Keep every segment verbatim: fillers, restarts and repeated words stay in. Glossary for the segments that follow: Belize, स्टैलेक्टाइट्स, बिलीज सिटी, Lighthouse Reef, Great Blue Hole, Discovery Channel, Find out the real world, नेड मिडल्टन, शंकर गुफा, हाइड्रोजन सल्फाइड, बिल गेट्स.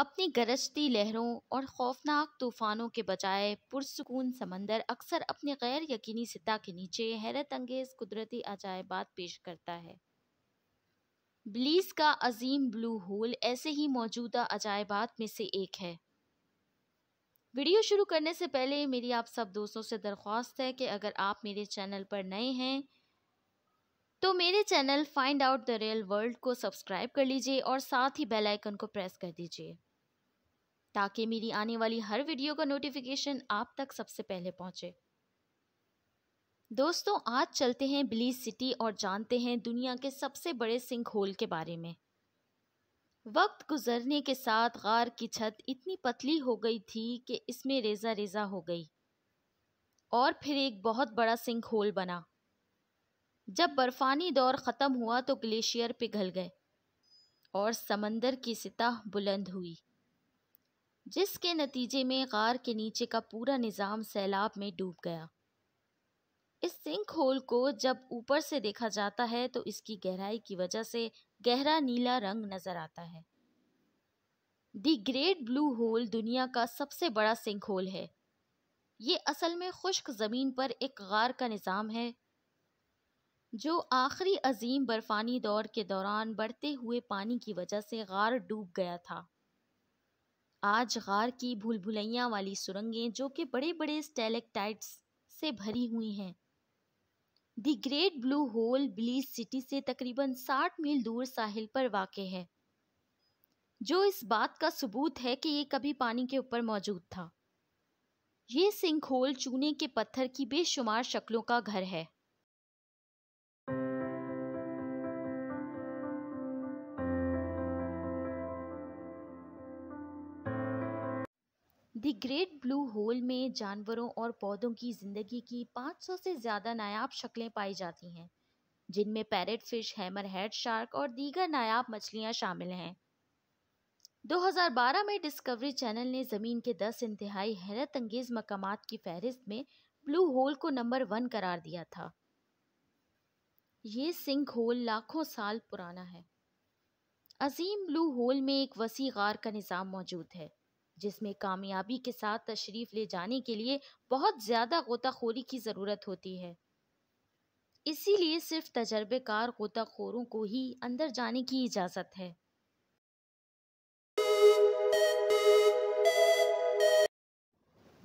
अपनी गरजती लहरों और खौफनाक तूफानों के बजाय पुरसुकून समंदर अक्सर अपने गैर यकीनी सतह के नीचे हैरत अंगेज कुदरती अजायबात पेश करता है। बिलीज़ का अजीम ब्लू होल ऐसे ही मौजूदा अजायबात में से एक है। वीडियो शुरू करने से पहले मेरी आप सब दोस्तों से दरख्वास्त है कि अगर आप मेरे चैनल पर नए हैं तो मेरे channel find out the real world को सब्सक्राइब कर लीजिए और साथ ही बेल आइकन को प्रेस कर दीजिए ताकि मेरी आने वाली हर वीडियो का नोटिफिकेशन आप तक सबसे पहले पहुंचे। दोस्तों, आज चलते हैं बिलीज सिटी और जानते हैं दुनिया के सबसे बड़े सिंक होल के बारे में। वक्त गुजरने के साथ गार की छत इतनी पतली हो गई थी कि इसमें रेजा रेजा हो गई और फिर एक बहुत बड़ा सिंक होल बना। जब बर्फानी दौर ख़त्म हुआ तो ग्लेशियर पिघल गए और समंदर की सतह बुलंद हुई, जिसके नतीजे में गार के नीचे का पूरा निज़ाम सैलाब में डूब गया। इस सिंक होल को जब ऊपर से देखा जाता है तो इसकी गहराई की वजह से गहरा नीला रंग नज़र आता है। दी ग्रेट ब्लू होल दुनिया का सबसे बड़ा सिंक होल है। ये असल में खुश्क ज़मीन पर एक गार का निज़ाम है जो आखिरी अजीम बर्फ़ानी दौर के दौरान बढ़ते हुए पानी की वजह से गार डूब गया था। आज गार की भूलभुलैया वाली सुरंगें जो कि बड़े बड़े स्टैलेक्टाइट्स से भरी हुई हैं। The great blue hole बिलीज सिटी से तकरीबन साठ मील दूर साहिल पर वाक़े है, जो इस बात का सबूत है कि ये कभी पानी के ऊपर मौजूद था। ये सिंक होल चूने के पत्थर की बेशुमार शक्लों का घर है। दी ग्रेट ब्लू होल में जानवरों और पौधों की ज़िंदगी की पाँच सौ से ज़्यादा नायाब शक्लें पाई जाती हैं, जिनमें parrot fish, hammerhead shark और दीगर नायाब मछलियां शामिल हैं। दो हज़ार बारह में डिस्कवरी चैनल ने ज़मीन के दस इंतहाई हैरत अंगेज़ मकामात की फहरिस्त में ब्लू होल को नंबर वन करार दिया था। ये सिंक होल लाखों साल पुराना है। अजीम ब्लू होल में एक वसी गार का निज़ाम मौजूद है जिसमें कामयाबी के साथ तशरीफ़ ले जाने के लिए बहुत ज़्यादा गोताखोरी की ज़रूरत होती है। इसीलिए सिर्फ तजर्बेकार गोताखोरों को ही अंदर जाने की इजाज़त है।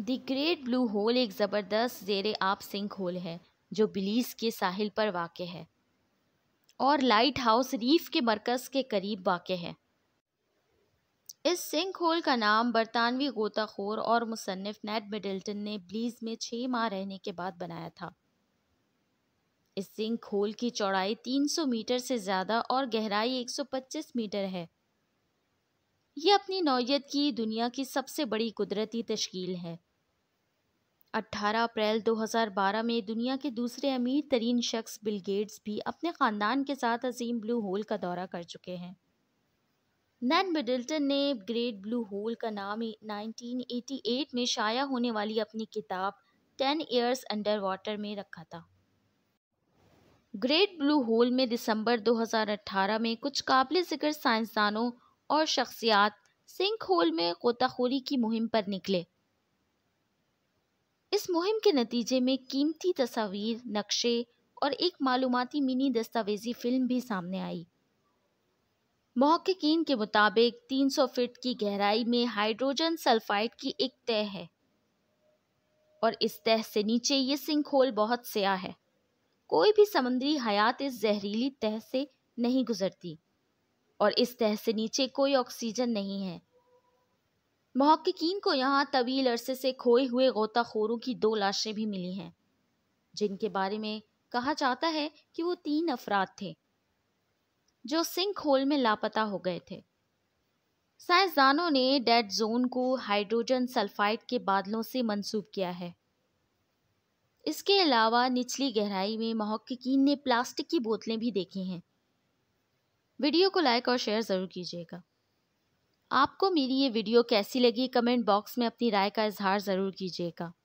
द ग्रेट ब्लू होल एक ज़बरदस्त ज़ेरे आब सिंक होल है जो बिलीज़ के साहिल पर वाक़े है और लाइट हाउस रीफ के मरकज़ के करीब वाक़े है। इस सिंक होल का नाम बरतानवी गोताखोर और मुसन्निफ नेड मिडल्टन ने बिलीज़ में छः माह रहने के बाद बनाया था। इस सिंक होल की चौड़ाई तीन सौ मीटर से ज़्यादा और गहराई एक सौ पच्चीस मीटर है। यह अपनी नौयत की दुनिया की सबसे बड़ी कुदरती तश्कील है। अठारह अप्रैल दो हज़ार बारह में दुनिया के दूसरे अमीर तरीन शख्स बिल गेट्स भी अपने ख़ानदान के साथ अजीम ब्लू होल का दौरा कर चुके हैं। नेड मिडल्टन ने ग्रेट ब्लू होल का नाम नाइनटीन एटी एट में शाया होने वाली अपनी किताब टेन ईयर्स अंडर वाटर में रखा था। ग्रेट ब्लू होल में दिसंबर दो हज़ार अठारह में कुछ काबिल जिक्र साइंसदानों और शख्सियात सिंक होल में गोताखोरी की मुहिम पर निकले। इस मुहिम के नतीजे में कीमती तस्वीर, नक्शे और एक मालूमाती मिनी दस्तावेजी फिल्म भी सामने आई। मुहक्किकीन के मुताबिक तीन सौ फीट की गहराई में हाइड्रोजन सल्फाइड की एक तह है और इस तह से नीचे ये सिंक होल बहुत स्याह है। कोई भी समुद्री हयात इस जहरीली तह से नहीं गुजरती और इस तह से नीचे कोई ऑक्सीजन नहीं है। मुहक्किकीन को यहाँ तवील अरसे से खोए हुए गोताखोरों की दो लाशें भी मिली हैं, जिनके बारे में कहा जाता है कि वो तीन अफराद थे जो सिंक होल में लापता हो गए थे। साइंसदानों ने डेड जोन को हाइड्रोजन सल्फाइड के बादलों से मंसूब किया है। इसके अलावा निचली गहराई में मुहक्किकीन ने प्लास्टिक की बोतलें भी देखी हैं। वीडियो को लाइक और शेयर ज़रूर कीजिएगा। आपको मेरी ये वीडियो कैसी लगी, कमेंट बॉक्स में अपनी राय का इजहार ज़रूर कीजिएगा।